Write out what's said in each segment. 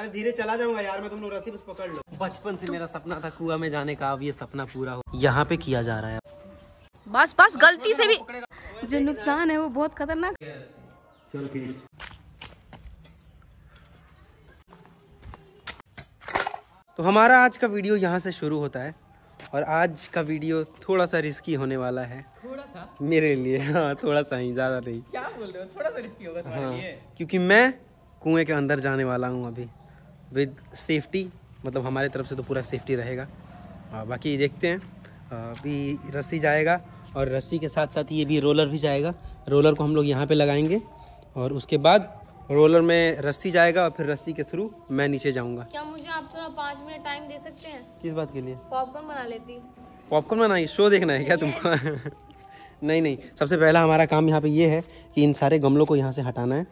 अरे धीरे चला जाऊंगा यार मैं, तुम लोग रस्सी बस पकड़ लो। बचपन से मेरा सपना था कुआं में जाने का, अब ये सपना पूरा हो। यहाँ पे किया जा रहा है बस बस, गलती से भी जो नुकसान है वो बहुत खतरनाक। चलो तो हमारा आज का वीडियो यहाँ से शुरू होता है और आज का वीडियो थोड़ा सा रिस्की होने वाला है। थोड़ा सा मेरे लिए, हाँ थोड़ा सा ही, ज्यादा नहीं। क्या बोल रहे हो, थोड़ा सा रिस्की होगा तुम्हारे लिए, क्योंकि मैं कुएं के अंदर जाने वाला हूँ अभी विद सेफ्टी, मतलब हमारे तरफ से तो पूरा सेफ्टी रहेगा। बाकी देखते हैं, अभी रस्सी जाएगा और रस्सी के साथ साथ ये भी रोलर भी जाएगा। रोलर को हम लोग यहाँ पे लगाएंगे और उसके बाद रोलर में रस्सी जाएगा और फिर रस्सी के थ्रू मैं नीचे जाऊँगा। क्या मुझे आप थोड़ा 5 मिनट टाइम दे सकते हैं? किस बात के लिए? पॉपकॉर्न बना लेती। पॉपकॉर्न बनाइए, शो देखना है क्या तुमको? नहीं नहीं, सबसे पहला हमारा काम यहाँ पर ये है कि इन सारे गमलों को यहाँ से हटाना है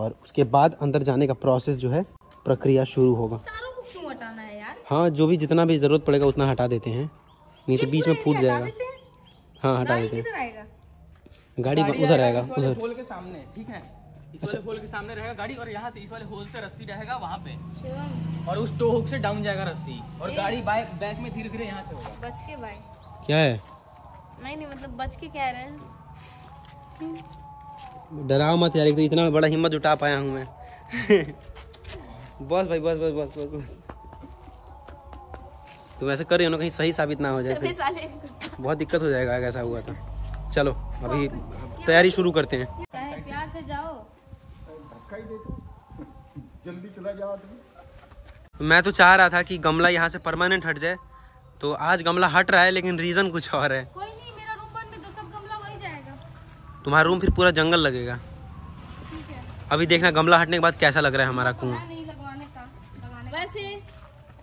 और उसके बाद अंदर जाने का प्रोसेस जो है, प्रक्रिया शुरू होगा। सारों को क्यों हटाना है यार? हाँ, जो भी जितना भी जरूरत पड़ेगा उतना हटा देते हैं, नहीं तो बीच में फूट जाएगा। हाँ हटा देते हैं। गाड़ी उधर आएगा, उधर होल के सामने, ठीक है? इस वाले होल के सामने रहेगा गाड़ी और यहाँ से इस वाले होल से रस्सी रहेगा वहाँ पे और उस टो हुक से डाउन जाएगा रस्सी और गाड़ी बैक में धीरे धीरे यहाँ से होगा। बच के भाई क्या है? नहीं नहीं मतलब बच के कह रहे हैं, डराओ मत यार, एक तो इतना बड़ा हिम्मत उठा पाया हूँ मैं। बस भाई बस बस बस बस बस, तुम ऐसे कर रहे हो ना कहीं सही साबित ना हो जाए, बहुत दिक्कत हो जाएगा अगर ऐसा हुआ तो। चलो अभी तैयारी शुरू करते हैं। चाहे प्यार से जाओ, जल्दी चला जाओ। मैं तो चाह रहा था कि गमला यहाँ से परमानेंट हट जाए, तो आज गमला हट रहा है लेकिन रीजन कुछ और है। तुम्हारा रूम फिर पूरा जंगल लगेगा। ठीक है। अभी देखना गमला हटने के बाद कैसा लग रहा है हमारा कुआं। वैसे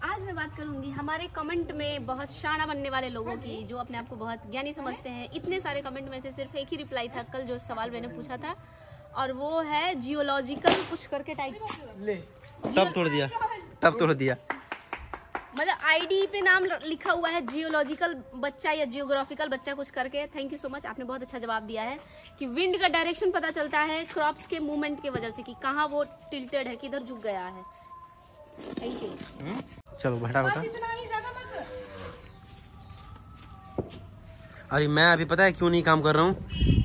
आज मैं बात करूंगी हमारे कमेंट में बहुत शाना बनने वाले लोगों की, जो अपने आप को बहुत ज्ञानी समझते हैं। इतने सारे कमेंट में से सिर्फ एक ही रिप्लाई था कल जो सवाल मैंने पूछा था, और वो है जियोलॉजिकल कुछ करके टाइप। तब तोड़ दिया, तब तोड़ दिया। मतलब आईडी पे नाम लिखा हुआ है जियोलॉजिकल बच्चा या जियोग्राफिकल बच्चा कुछ करके। थैंक यू सो मच, आपने बहुत अच्छा जवाब दिया है कि विंड का डायरेक्शन पता चलता है क्रॉप्स के मूवमेंट के वजह से, कि कहाँ वो टिल्टेड है, किधर झुक गया है। Thank you. चलो बैठा बता। अरे मैं अभी पता है क्यों नहीं काम कर रहा हूँ,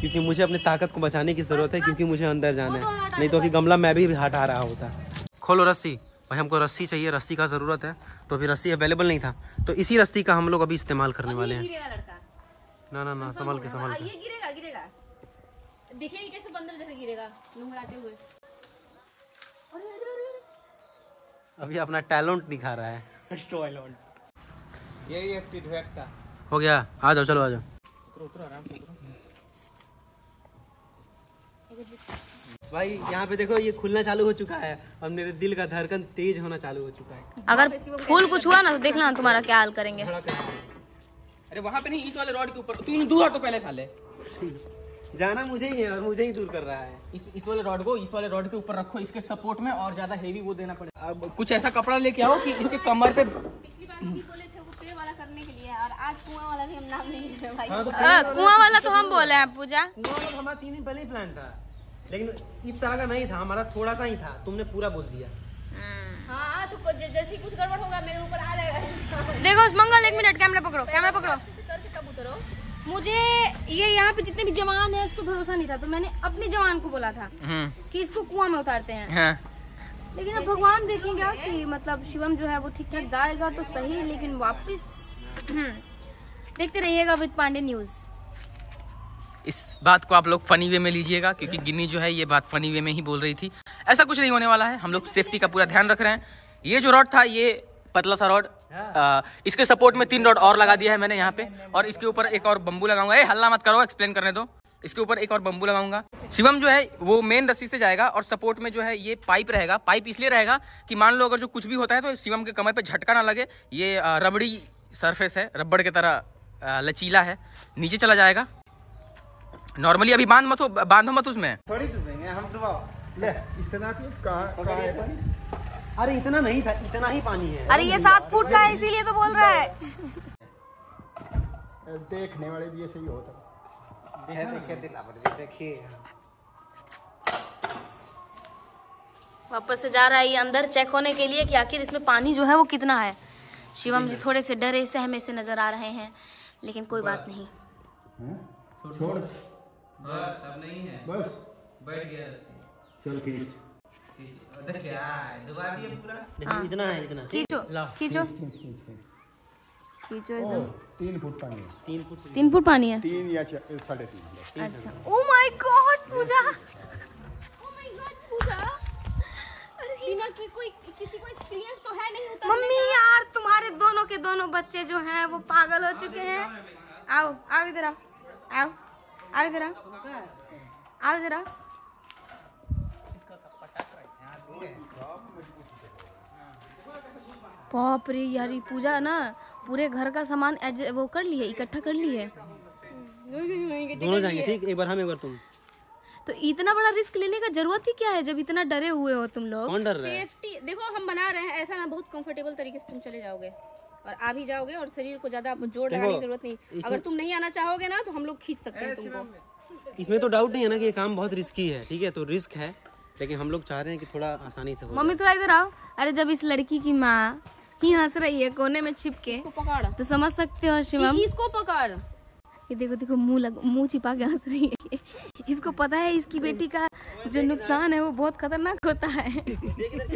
क्योंकि मुझे अपनी ताकत को बचाने की जरूरत है, क्योंकि मुझे अंदर जाना है, नहीं तो अभी गमला मैं भी हटा रहा होता। खोलो रस्सी भाई, हमको रस्सी चाहिए, रस्सी का ज़रूरत है। तो अभी रस्सी अवेलेबल नहीं था, तो इसी रस्सी का हम लोग अभी इस्तेमाल करने वाले हैं। ना ना ना, संभाल के संभाल के। ये गिरेगा गिरेगा, दिखेगी कैसे बंदर जैसे गिरेगा लुंगड़ाते हुए। अभी अपना टैलेंट दिखा रहा है। यही एक्टिवेट का हो गया। आ जाओ, चलो आ जाओ। भाई यहाँ पे देखो, ये खुलना चालू हो चुका है और मेरे दिल का धड़कन तेज होना चालू हो चुका है। अगर फूल कुछ हुआ ना तो देखना तुम्हारा क्या हाल करेंगे। अरे वहाँ पे नहीं, इस वाले रोड के ऊपर। तूने दूर हटो पहले साले। जाना मुझे ही है और मुझे ही दूर कर रहा है। इस वाले रॉड को इस वाले रॉड के ऊपर रखो, इसके सपोर्ट में, और ज्यादा हेवी वो देना पड़ेगा। अब कुछ ऐसा कपड़ा लेके आओ कि इसके कमर पे। पिछली बार भी बोले थे वो पेड़ वाला करने के लिए, और आज कुआं वाला भी हम नाम नहीं ले रहे भाई। कुआं वाला तो हम बोले हैं पूजा, हमारा 3 दिन पहले ही प्लान था, लेकिन इस तरह का नहीं था, हमारा थोड़ा सा ही था, तुमने पूरा बोल दिया। हाँ तो जैसे कुछ गड़बड़ होगा मेरे ऊपर आ जाएगा। देखो मंगल, 1 मिनट, कैमरा पकड़ो, कैमरा पकड़ो। मुझे ये यहाँ पे जितने भी जवान है उस पर भरोसा नहीं था, तो मैंने अपने जवान को बोला था कि इसको कुआं में उतारते हैं। लेकिन अब भगवान देखेगा कि मतलब शिवम जो है वो ठीक ठाक जाएगा तो सही, लेकिन वापस देखते रहिएगा विद पांडे न्यूज। इस बात को आप लोग फनी वे में लीजिएगा, क्योंकि गिन्नी जो है ये बात फनी वे में ही बोल रही थी। ऐसा कुछ नहीं होने वाला है, हम लोग सेफ्टी का पूरा ध्यान रख रहे हैं। ये जो रॉड था ये पतला सा रॉड, इसके सपोर्ट में 3 रॉड और लगा दिया है मैंने यहाँ पे, और इसके ऊपर एक और बम्बू लगाऊंगा। हल्ला मत करो, एक्सप्लेन करने दो। इसके ऊपर एक और बम्बू लगाऊंगा। शिवम जो है वो मेन रस्सी से जाएगा और सपोर्ट में जो है ये पाइप रहेगा। पाइप इसलिए रहेगा कि मान लो अगर जो कुछ भी होता है तो शिवम के कमर पे झटका ना लगे। ये रबड़ी सरफेस है, रबड़ की तरह लचीला है, नीचे चला जाएगा नॉर्मली। अभी बांधो मत उसमें, थोड़ी डूबेंगे हम। डुबाओ ले, इतना कहां? अरे इतना नहीं था, इतना ही पानी है। अरे ये 7 फुट का है इसीलिए तो बोल रहा है। देखने वाले भी ऐसे ही होता है। देखिए वापस से जा रहा है ये अंदर चेक होने के लिए कि आखिर इसमें पानी जो है वो कितना है। शिवम जी थोड़े से डरे सहमे से नजर आ रहे हैं, लेकिन कोई बात नहीं। छोड़ बस, अब नहीं है, बस बैठ गया। चल खींच, क्या डुबा दिए पूरा, इतना है इतना, खींचो खींचो खींचो इधर। 3 फुट पानी है, 3 फुट पानी है, 3 या 3.5। अच्छा, oh my God Puja, oh my God पूजा, अरे बिना कि कोई किसी को एक्सपीरियंस तो है नहीं होता। मम्मी यार तुम्हारे दोनों के दोनों बच्चे जो हैं वो पागल हो चुके हैं। आओ आओ इधर, आओ आओ इधर, आओ इधर। बाप रे यार, ये पूजा ना पूरे घर का सामान वो कर लिए, इकट्ठा कर लिए दोनों जाएंगे। ठीक, एक बार हम एक बार तुम। तो इतना बड़ा रिस्क लेने का जरूरत ही क्या है जब इतना डरे हुए हो तुम लोग। कौन डर रहा है? सेफ्टी देखो हम बना रहे हैं, ऐसा ना बहुत कंफर्टेबल तरीके से तुम चले जाओगे और आ भी जाओगे, और शरीर को ज्यादा जोर लगाने की जरूरत नहीं। अगर तुम नहीं आना चाहोगे ना तो हम लोग खींच सकते हैं तुमको। इसमें तो डाउट नहीं है ना कि ये काम बहुत रिस्की है, ठीक है तो रिस्क है, लेकिन हम लोग चाह रहे हैं कि थोड़ा आसानी से हो। मम्मी थोड़ा इधर आओ। अरे जब इस लड़की की माँ ही हंस रही है कोने में छिपके, पकड़ तो समझ सकते हो शिवम, इसको पकड़। ये देखो देखो मुंह छिपा के हंस रही है, इसको पता है इसकी बेटी का जो नुकसान है वो बहुत खतरनाक होता है। क्या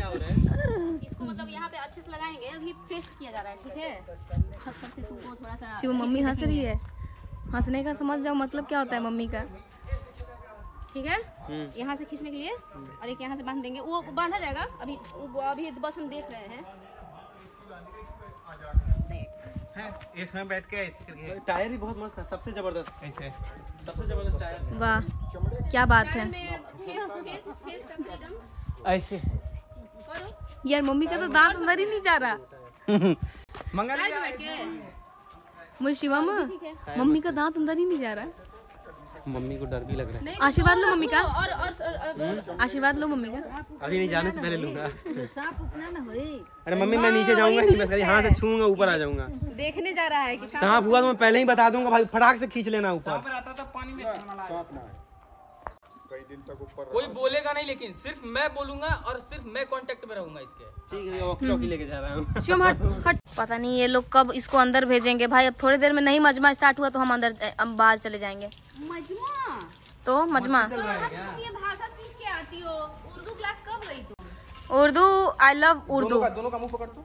हो रहा है? इसको मतलब यहाँ पे अच्छे से लगाएंगे, अभी टेस्ट किया जा रहा है, ठीक है। शिव मम्मी हंस रही है, हंसने का समझ जाओ मतलब क्या होता है मम्मी का, ठीक है। यहाँ से खींचने के लिए और एक यहाँ से बांध देंगे, वो बांधा जाएगा अभी, अभी बस हम देख रहे हैं। इसमें बैठ के ऐसे, टायर भी बहुत मस्त है, सबसे जबरदस्त ऐसे, सबसे जबरदस्त टायर। वाह क्या बात है, फेस का फ्रीडम ऐसे करो। यार मम्मी का तो दांत अंदर ही नहीं जा रहा। मंगल शिवम, मम्मी का दांत अंदर ही नहीं जा रहा, मम्मी को डर भी लग रहा है। आशीर्वाद लो मम्मी का, और आशीर्वाद लो मम्मी का। अभी नहीं जाने से पहले लूंगा। अरे मम्मी मैं नीचे जाऊंगा, यहाँ से छूंगा ऊपर आ जाऊंगा। देखने जा रहा है कि सांप हुआ तो मैं पहले ही बता दूंगा भाई, फटाक से खींच लेना ऊपर। कोई बोलेगा नहीं, लेकिन सिर्फ मैं बोलूंगा और सिर्फ मैं कांटेक्ट में रहूंगा इसके, ठीक है। वॉकी टॉकी लेके जा रहा हूं। हट, पता नहीं ये लोग कब इसको अंदर भेजेंगे भाई। अब थोड़ी देर में नहीं मजमा स्टार्ट हुआ तो हम अंदर बाहर चले जाएंगे। मजमा तो मजमा भाषा सीख के आती हो, उर्दू क्लास कब गई तुम? Urdu, I love Urdu. दोनों का मुँह पकड़ दो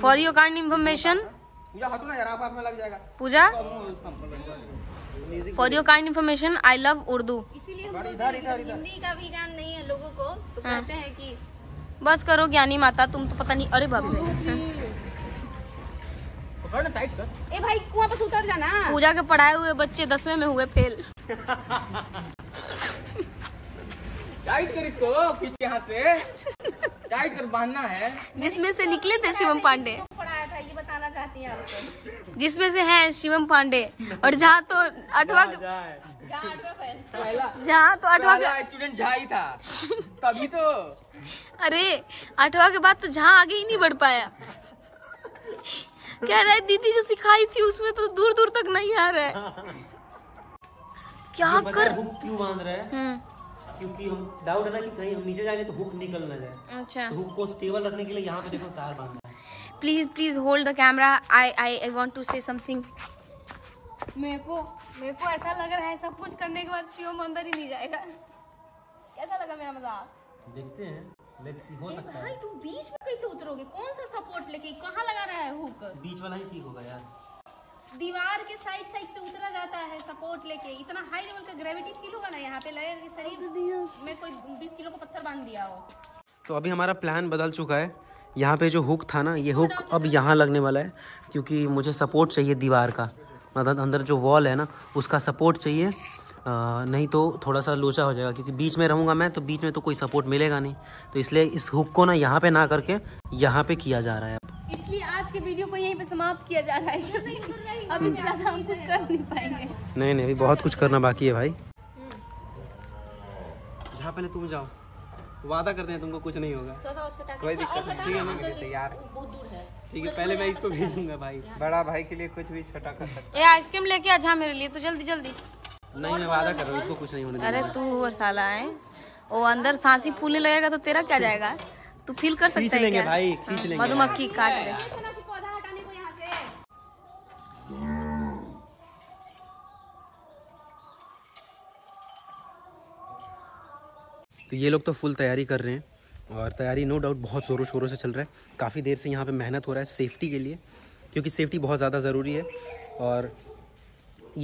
for your kind information. Puja for your kind information I love Urdu. इसीलिए हम हिंदी का भी ज्ञान नहीं है लोगों को, तो कहते हैं कि बस करो ज्ञानी माता तुम तो, पता नहीं। अरे बाप रे, ए भाई कुआं पर उतर जाना। पूजा के पढ़ाए हुए बच्चे 10वें में हुए फेल। टाइट कर इसको पीछे हाथ से, टाइट कर बांधना है। जिसमें से निकले थे शिवम पांडे, ये बताना चाहती हैं आपको, जिसमें से हैं शिवम पांडे। और जहाँ तो 8वां, जहाँ तो 8वां स्टूडेंट ही था तभी तो। अरे 8वां के बाद तो जहाँ आगे ही नहीं बढ़ पाया। कह रहा है दीदी जो सिखाई थी उसमें तो दूर दूर तक नहीं आ रहा है। क्या कर क्यों बांध रहा है? क्योंकि हम डाउट है ना कि कहीं हम नीचे जाएंगे तो हुक निकल ना जाए। अच्छा, हुक को स्टेबल रखने के लिए यहाँ पे देखो तार बांध। Please hold the camera, I want to say something. मेरे को ऐसा लग रहा है सब कुछ करने के बाद शिवम अंदर ही नहीं जाएगा। कैसा लगा मेरा मजाक? देखते हैं, लेट्स सी, हो सकता है। तुम बीच में कैसे उतरोगे? कौन सा सपोर्ट लेके कहाँ लगा रहा है हुक? बीच वाला ही ठीक होगा यार, दीवार के साइड से उतरा जाता है सपोर्ट लेके। इतना हाई लेवल का ग्रेविटी फील होगा ना यहाँ पे, लगेगा कि शरीर में कोई 20 किलो का पत्थर बांध दिया हो। तो अभी हमारा प्लान बदल चुका है। यहाँ पे जो हुक था ना, ये हुक अब यहाँ लगने वाला है, क्योंकि मुझे सपोर्ट चाहिए दीवार का, मतलब अंदर जो वॉल है ना उसका सपोर्ट चाहिए। नहीं तो थोड़ा सा लोचा हो जाएगा, क्योंकि बीच में रहूँगा मैं तो बीच में तो कोई सपोर्ट मिलेगा नहीं। तो इसलिए इस हुक को ना यहाँ पे ना करके यहाँ पे किया जा रहा है। इसलिए आज के वीडियो को यहीं पे समाप्त किया जा रहा है। अब इसके बाद हम कुछ कर नहीं पाएंगे। नहीं, अभी बहुत कुछ करना बाकी है भाई। जहाँ पहले तुम जाओ, वादा करते हैं तुमको कुछ नहीं होगा, कोई दिक्कत नहीं, ठीक है ना? तैयार ठीक है, पहले मैं इसको भेजूंगा भाई। बड़ा भाई के लिए कुछ भी छोटा कर सकता है। आइसक्रीम लेके आ जा मेरे लिए, तो जल्दी जल्दी। नहीं मैं वादा कर रहा हूँ, इसको कुछ नहीं होने। अरे तू और साला है, वो अंदर सांसी फूलने लगेगा तो तेरा क्या जाएगा, तू फील कर सकता है क्या? भाई मधुमक्खी काट ले। तो ये लोग तो फुल तैयारी कर रहे हैं और तैयारी नो डाउट बहुत ज़ोरों शोरों से चल रहा है। काफ़ी देर से यहाँ पे मेहनत हो रहा है सेफ्टी के लिए, क्योंकि सेफ्टी बहुत ज़्यादा ज़रूरी है और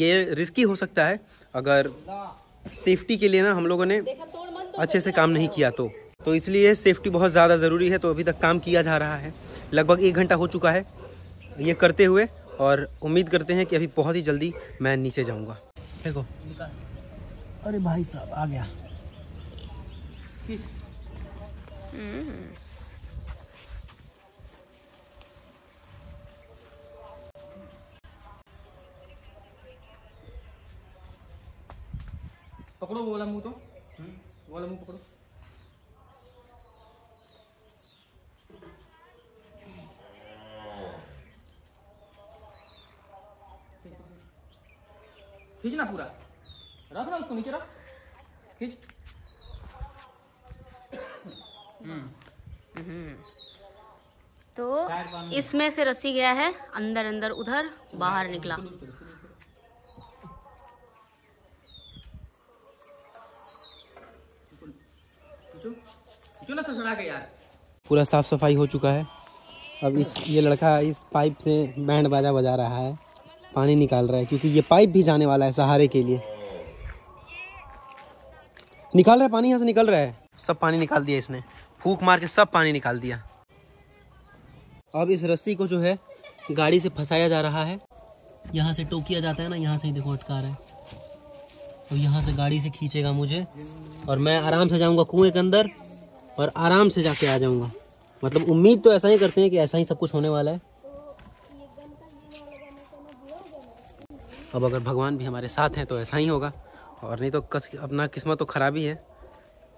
ये रिस्की हो सकता है अगर सेफ्टी के लिए ना हम लोगों ने अच्छे से काम नहीं किया तो इसलिए सेफ्टी बहुत ज़्यादा ज़रूरी है। तो अभी तक काम किया जा रहा है, लगभग 1 घंटा हो चुका है ये करते हुए और उम्मीद करते हैं कि अभी बहुत ही जल्दी मैं नीचे जाऊँगा। देखो, अरे भाई साहब आ गया। पकड़ो वो वाला मुंह, तो वो वाला मुंह पकड़ो। खींचना पूरा, रखना उसको नीचे रख, खींच। तो इसमें से रस्सी गया है अंदर, अंदर उधर बाहर निकला। पूरा साफ सफाई हो चुका है। अब इस ये लड़का इस पाइप से बैंड बाजा बजा रहा है, पानी निकाल रहा है, क्योंकि ये पाइप भी जाने वाला है सहारे के लिए। निकाल रहा है पानी, यहाँ से निकल रहा है। सब पानी निकाल दिया इसने, फूंक मार के सब पानी निकाल दिया। अब इस रस्सी को जो है गाड़ी से फंसाया जा रहा है। यहाँ से टोकिया जाता है ना, यहाँ से ही देखो अटका रहा है और यहाँ से गाड़ी से खींचेगा मुझे और मैं आराम से जाऊँगा कुएं के अंदर और आराम से जाके आ जाऊँगा। मतलब उम्मीद तो ऐसा ही करते हैं कि ऐसा ही सब कुछ होने वाला है। अब अगर भगवान भी हमारे साथ हैं तो ऐसा ही होगा और नहीं तो अपना किस्मत तो खराब ही है,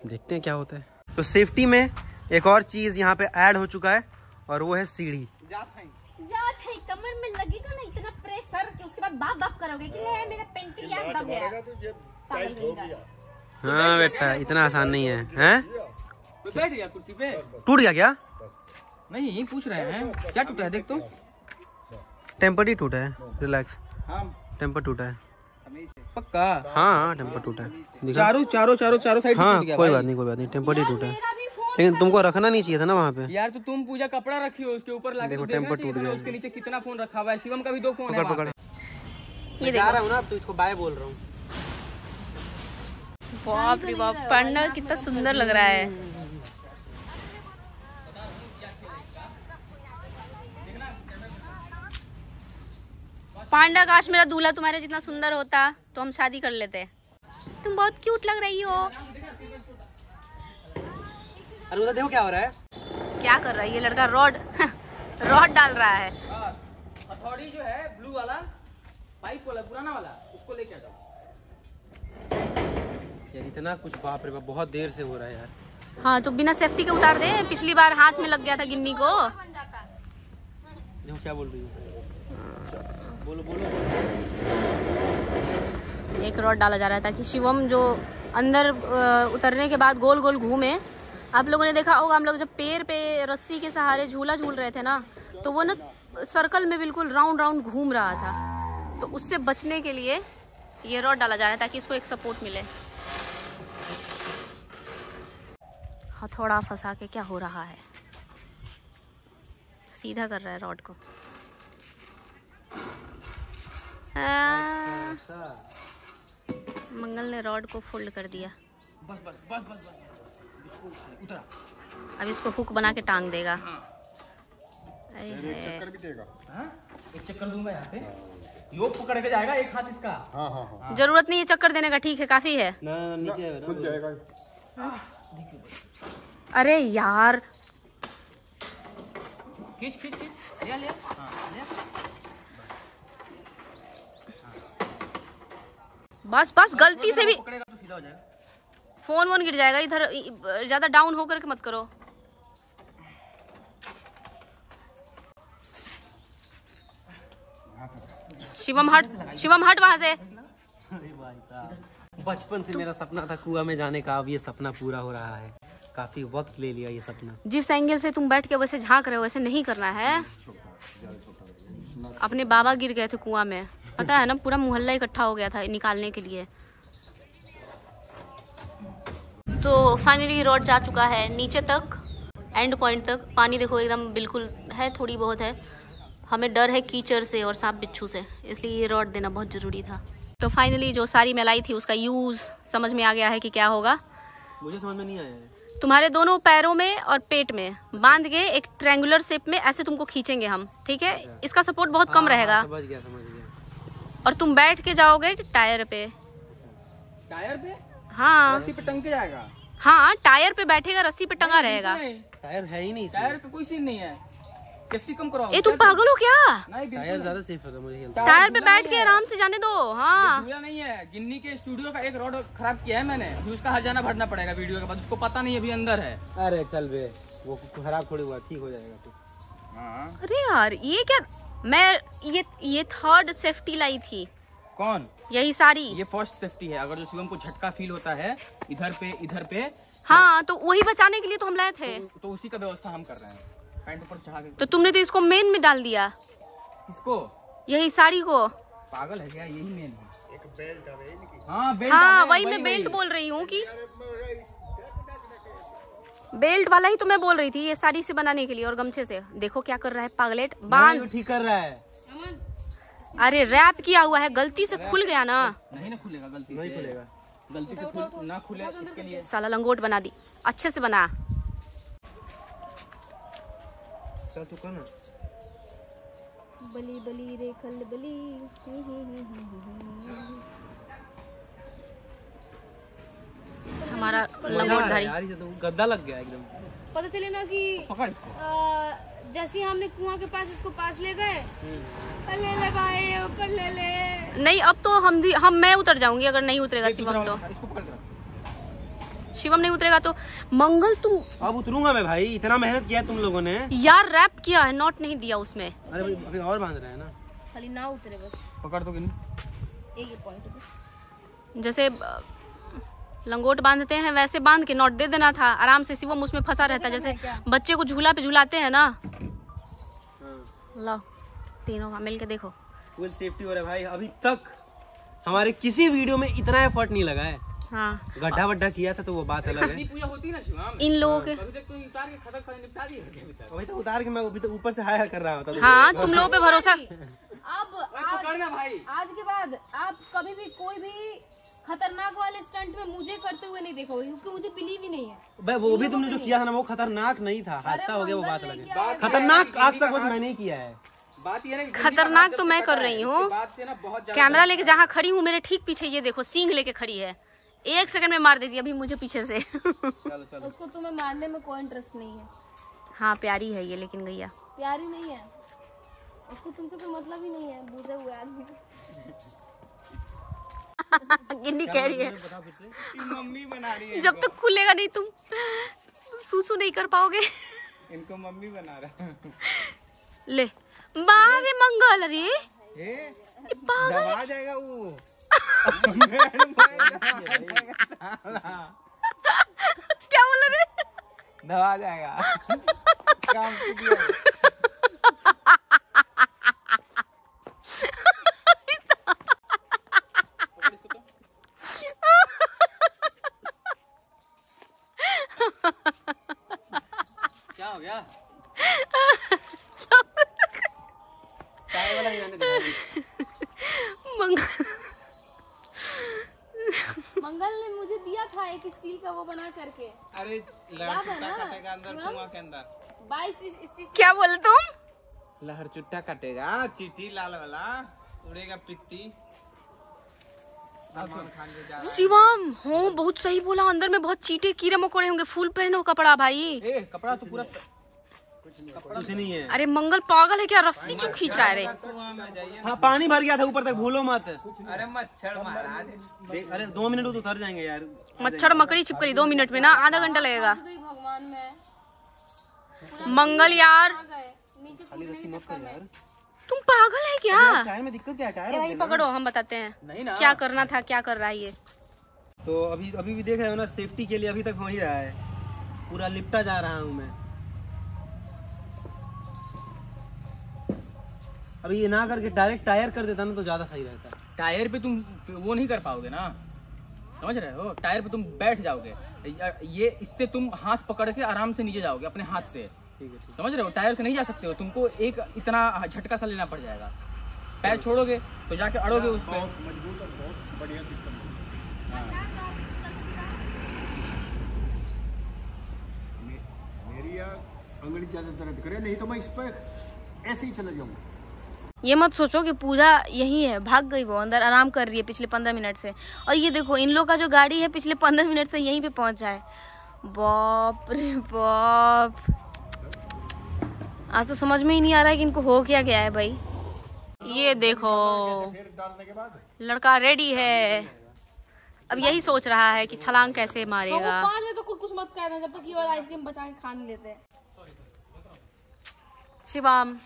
देखते हैं क्या होता है। तो सेफ्टी में एक और चीज़ यहाँ पे ऐड हो चुका है और वो है सीढ़ी। जा थाई कमर में लगेगा ना इतना प्रेशर कि उसके बाद बाप करोगे कि नहीं मेरा पेंक्रियास दब गया। हाँ बेटा इतना आसान नहीं है। हैं बैठ गया कुर्सी पे, टूट गया क्या? नहीं पूछ रहे हैं क्या टूटा है, देख तो टेम्पर ही टूटा है। रिलैक्स, टेम्पर टूटा है पक्का? हाँ टेम्पर टूटा है, चारों साइड। हाँ कोई बात नहीं टेम्पर ही टूटा है, लेकिन तुमको रखना नहीं चाहिए था ना वहाँ पे यार। तो तुम पूजा कपड़ा रखी हो उसके ऊपर लाके, देखो टेम्पर टूट गया। उसके नीचे कितना फोन रखा हुआ है, शिवम का भी 2 फोन है। पकड़ ये जा रहा हूँ ना, अब तो इसको बाय बोल रहा हूँ। बाप रे बाप, पंडा कितना सुंदर लग रहा है। पांडा, काश मेरा दूल्हा तुम्हारे जितना सुंदर होता तो हम शादी कर लेते। तुम बहुत क्यूट लग रही हो। अरे उधर देखो क्या हो रहा है, क्या कर रहा है ये लड़का, रॉड डाल रहा है। हथौड़ी जो है ब्लू वाला, पाइप वाला पुराना वाला, उसको लेके आ जाओ। यार इतना कुछ बाप रे बाप बहुत देर से हो रहा है यार। हाँ तो बिना सेफ्टी के उतार दे, पिछली बार हाथ में लग गया था गिन्नी को। देखो क्या बोल रही है, बोलो। एक रॉड डाला जा रहा था कि शिवम जो अंदर उतरने के बाद गोल गोल घूमे। आप लोगों ने देखा होगा, हम लोग जब पेड़ पे रस्सी के सहारे झूला झूल रहे थे ना, तो वो ना सर्कल में बिल्कुल राउंड घूम रहा था। तो उससे बचने के लिए ये रॉड डाला जा रहा है ताकि इसको एक सपोर्ट मिले। हथौड़ा फंसा के क्या हो रहा है, सीधा कर रहा है रॉड को। मंगल ने रॉड को फोल्ड कर दिया। बस उतारा। अब इसको हुक बना के टांग देगा। एक चक्कर भी देगा। एक चक्कर दूंगा यहाँ पे। योग पकड़ के जाएगा एक हाथ इसका। हाँ। जरूरत नहीं है चक्कर देने का, ठीक है काफी है। ना नीचे खुद जाएगा। अरे यार खींच लिया। बस गलती से भी तो फोन गिर जाएगा। इधर ज्यादा डाउन होकर के मत करो। शिवम हट वहां से। बचपन से मेरा सपना था कुआं में जाने का, अब ये सपना पूरा हो रहा है। काफी वक्त ले लिया ये सपना। जिस एंगल से तुम बैठ के वैसे झांक रहे हो वैसे नहीं करना है। अपने बाबा गिर गए थे कुआं में, पता है ना, पूरा मोहल्ला इकट्ठा हो गया था निकालने के लिए। तो फाइनली रोड जा चुका है नीचे तक, एंड पॉइंट तक। पानी देखो एकदम बिल्कुल है, थोड़ी बहुत है। हमें डर है कीचड़ से और सांप बिच्छू से, इसलिए ये रोड देना बहुत ज़रूरी था। तो फाइनली जो सारी मलाई थी उसका यूज़ समझ में आ गया है कि क्या होगा। मुझे समझ में नहीं आया है। तुम्हारे दोनों पैरों में और पेट में बांध के एक ट्रायंगुलर शेप में ऐसे तुमको खींचेंगे हम, ठीक है? इसका सपोर्ट बहुत कम रहेगा। समझ गया। और तुम बैठ के जाओगे टायर पे। टायर पे? हाँ, रस्सी पे टंग के जाएगा। हाँ, टायर पे बैठेगा, रस्सी पे टंगा रहेगा। टायर है ही नहीं, टायर पे कोई सीन नहीं है। सेफ्टी कम कराओ। ए तुम पागल हो क्या? नहीं, टायर ज्यादा सेफ होगा मुझे। टायर पे बैठ के आराम से जाने दो। हाँ, झूला नहीं है। गिन्नी के स्टूडियो का एक रोड खराब किया है मैंने, उसका हर्जाना भरना पड़ेगा वीडियो के बाद। उसको पता नहीं अभी अंदर है। अरे चल बे, वो खराब थोड़ी हुआ, ठीक हो जाएगा तू। हां, अरे यार ये क्या, मैं ये थर्ड सेफ्टी लाई थी। कौन? यही सारी। ये फर्स्ट सेफ्टी है। अगर जो शिवम को झटका फील होता है इधर पे, हाँ, तो वही बचाने के लिए तो हम लाए थे। तो उसी का व्यवस्था हम कर रहे हैं। पैंट ऊपर चढ़ा के तो तुमने तो इसको मेन में डाल दिया। इसको? यही साड़ी को। पागल है क्या? यही मेन है। एक बेल्ट है इनकी। हाँ, बेल्ट। हाँ, वही मैं बेल्ट बोल रही हूँ कि बेल्ट वाला ही तो मैं बोल रही थी, ये साड़ी से बनाने के लिए और गमछे से। देखो क्या कर रहा है पागलेट, बांध ठीक कर रहा है। अरे रैप किया हुआ है, गलती से खुल गया ना। नहीं ना खुलेगा, गलती नहीं खुलेगा। गलती से खुल ना खुले इसके लिए साला लंगोट बना दी। अच्छे से बना। चल तू कौन है? बली बली रे खल बली। हमारा लंगोटधारी यार, ये तो गद्दा लग गया एकदम। पता चले ना कि पकड़ इसको। जैसे हमने कुआं के पास इसको पास ले गए, पल्ले लगाए, ऊपर ले ले। नहीं, अब तो मैं उतर जाऊंगी अगर नहीं उतरेगा शिवम। तो शिवम नहीं उतरेगा तो मंगल तू। अब उतरूंगा मैं भाई, इतना मेहनत किया है तुम लोगों ने। यार रैप किया है, नॉट नहीं दिया उसमें। अरे अभी और बांध रहा है ना, खाली ना उतरे बस। पकड़ दो गिन्नी, एक पॉइंट। जैसे लंगोट बांधते हैं वैसे बांध के नॉट दे देना था आराम से। शिवम उसमें फंसा रहता है, जैसे बच्चे को झूला पे झूलाते हैं ना। लो, तीनों का मिल के देखो। फुल सेफ्टी हो रहा है भाई। अभी तक हमारे किसी वीडियो में इतना एफर्ट नहीं लगा है। हाँ, गड्ढा वड्ढा किया था तो वो बात अलग है। पूजा होती ना शिवम इन लोगों के। अभी तो उतार के मैं ऊपर से हाय कर रहा होता। हाँ, तुम लोगों पे भरोसा। अब आज के बाद आप कभी भी कोई भी खतरनाक वाले स्टंट में मुझे करते हुए नहीं देखोगे, क्योंकि मुझे बिलीव ही नहीं है। वो भी तुमने जो किया था ना वो खतरनाक नहीं था, हादसा हो गया वो बात अलग है। खतरनाक आज तक बस मैंने ही किया है। बात ये है ना, खतरनाक तो मैं कर रही हूँ। कैमरा लेके जहाँ खड़ी हूँ मेरे ठीक पीछे ये देखो सींग लेके खड़ी है, एक सेकंड में मार देती अभी मुझे पीछे से। उसको तुम्हें मारने में कोई इंटरेस्ट नहीं है। हाँ, प्यारी है ये, लेकिन गैया प्यारी नहीं है। उसको तुमसे कोई मतलब ही नहीं है, बुझे हुए आदमी। गिन्नी कह रही है मम्मी बना रही है। जब तक खुलेगा नहीं तुम सूसू नहीं कर पाओगे। इनको मम्मी बना रहा ले बागे मंगल। अरे दबा जाएगा वो। क्या बोल रहे? दबा जाएगा काम मंगल ने मुझे दिया था एक स्टील का वो बना करके। अरे याद है ना, कुआं के अंदर 22 स्टील। क्या बोले तुम? लहर चुट्टा काटेगा, चीटी लाल वाला उड़ेगा पित्ती। शिवम हो बहुत सही बोला, अंदर में बहुत चीटे कीड़े मकोड़े होंगे। फूल पहनो कपड़ा भाई। ए, कपड़ा तो पूरा कुछ नहीं है। अरे मंगल पागल है क्या? रस्सी क्यों खींच रहा है? हाँ, पानी भर गया था ऊपर तक, भूलो मत। अरे मच्छर महाराज, अरे 2 मिनट तो उतर जाएंगे यार। मच्छर मकड़ी चिपकली 2 मिनट में ना, आधा घंटा लगेगा। मंगल यार तुम पागल है क्या? टायर में दिक्कत क्या है? टायर पकड़ो, हम बताते हैं क्या करना था। क्या कर रहा है ये? तो अभी भी देख रहे हो ना, सेफ्टी के लिए अभी तक वहीं रहा है, पूरा लिपटा जा रहा हूँ मैं। अभी ये ना करके डायरेक्ट टायर कर देता ना तो ज़्यादा सही रहता। टायर पे तुम वो नहीं कर पाओगे ना, समझ रहे हो, टायर पे तुम बैठ जाओगे, ये इससे तुम हाथ पकड़ के आराम से नीचे जाओगे अपने हाथ से, ठीक है, समझ रहे हो, टायर से नहीं जा सकते हो, तुमको एक इतना झटका सा लेना पड़ जाएगा, पैर छोड़ोगे तो जाके अड़ोगे उस पर। मजबूत और बहुत बढ़िया सिस्टम है। मेरी अंगड़ी ज़्यादा दर्द करे, नहीं तो मैं इस पर ऐसे ही चला जाऊँगा। ये मत सोचो कि पूजा यही है, भाग गई वो अंदर आराम कर रही है पिछले 15 मिनट से। और ये देखो इन लोग का जो गाड़ी है पिछले 15 मिनट से यहीं पे पहुंचा है। बाप रे बाप, आज तो समझ में ही नहीं आ रहा है कि इनको हो क्या गया है भाई। ये देखो लड़का रेडी है, अब यही सोच रहा है कि छलांग कैसे मारेगा। तो कुछ मत कहना जब तक ये वाला आइसक्रीम बचा के खाने लेते हैं। शिवम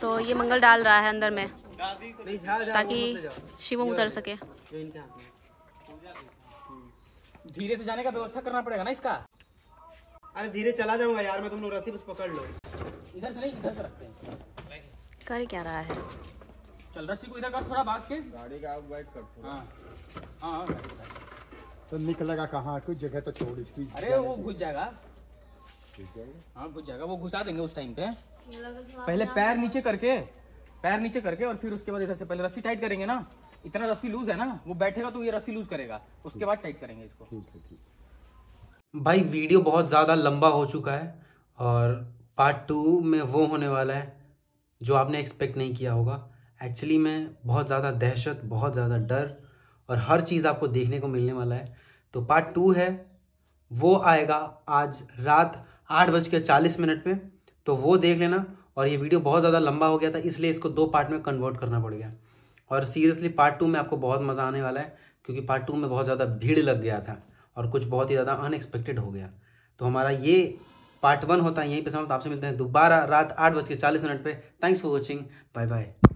तो ये मंगल डाल रहा है अंदर में ताकि शिवम उतर सके। धीरे से जाने का व्यवस्था करना पड़ेगा ना इसका। अरे धीरे चला जाऊंगा यार मैं, तुम लोग रस्सी बस पकड़ लो, इधर से नहीं इधर से रखते हैं। कर क्या रहा है, चल रस्सी को इधर कर थोड़ा, बांस के गाड़ी का बैक कर थोड़ा। हां तो निकलेगा कहां, कोई जगह तो छोड़ इसकी। अरे वो घुस जाएगा, ठीक है, हां घुस जाएगा, वो घुसा देंगे उस टाइम पे। पहले पैर नीचे करके, पैर नीचे करके और फिर उसके बाद इधर से पहले रस्सी टाइट करेंगे ना, इतना रस्सी लूज है ना, वो बैठेगा तो ये रस्सी लूज करेगा, उसके बाद टाइट करेंगे इसको। भाई वीडियो बहुत ज़्यादा लंबा हो चुका है और पार्ट 2 में वो होने वाला है जो आपने एक्सपेक्ट नहीं किया होगा। एक्चुअली में बहुत ज़्यादा दहशत, बहुत ज़्यादा डर और हर चीज़ आपको देखने को मिलने वाला है। तो पार्ट 2 है वो आएगा आज रात 8:40 पर, तो वो देख लेना। और ये वीडियो बहुत ज़्यादा लंबा हो गया था इसलिए इसको 2 पार्ट में कन्वर्ट करना पड़ गया। और सीरियसली पार्ट 2 में आपको बहुत मज़ा आने वाला है क्योंकि पार्ट 2 में बहुत ज़्यादा भीड़ लग गया था और कुछ बहुत ही ज़्यादा अनएक्सपेक्टेड हो गया। तो हमारा ये पार्ट 1 होता है यहीं पे समाप्त। आपसे मिलते हैं दोबारा रात 8:40 पर। Thanks for watching, bye bye.